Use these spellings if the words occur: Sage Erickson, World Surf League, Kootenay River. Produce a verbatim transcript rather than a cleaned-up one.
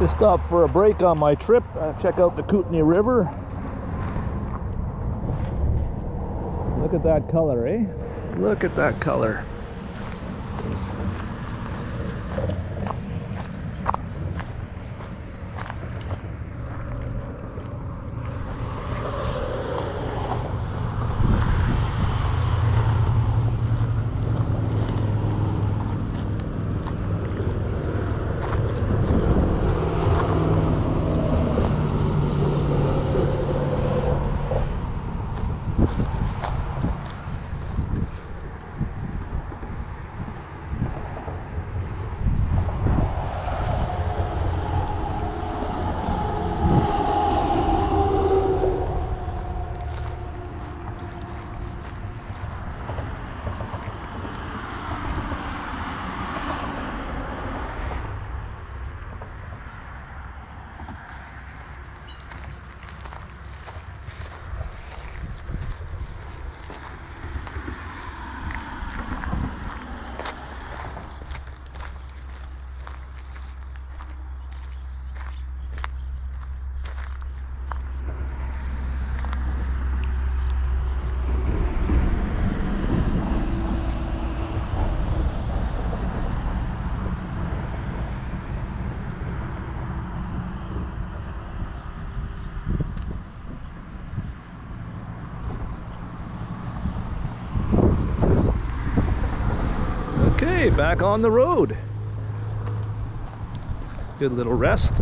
Just stopped for a break on my trip. Uh, check out the Kootenay River. Look at that color, eh? Look at that color. Okay, back on the road. Good little rest.